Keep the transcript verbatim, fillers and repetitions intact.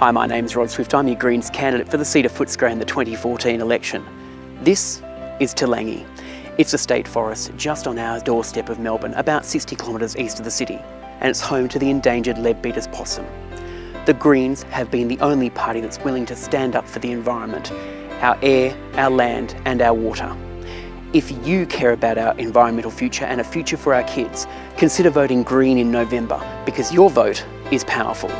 Hi, my name is Rod Swift. I'm your Greens candidate for the seat of Footscray in the twenty fourteen election. This is Toolangi. It's a state forest just on our doorstep of Melbourne, about sixty kilometres east of the city, and it's home to the endangered Leadbeater's possum. The Greens have been the only party that's willing to stand up for the environment, our air, our land and our water. If you care about our environmental future and a future for our kids, consider voting Green in November, because your vote is powerful.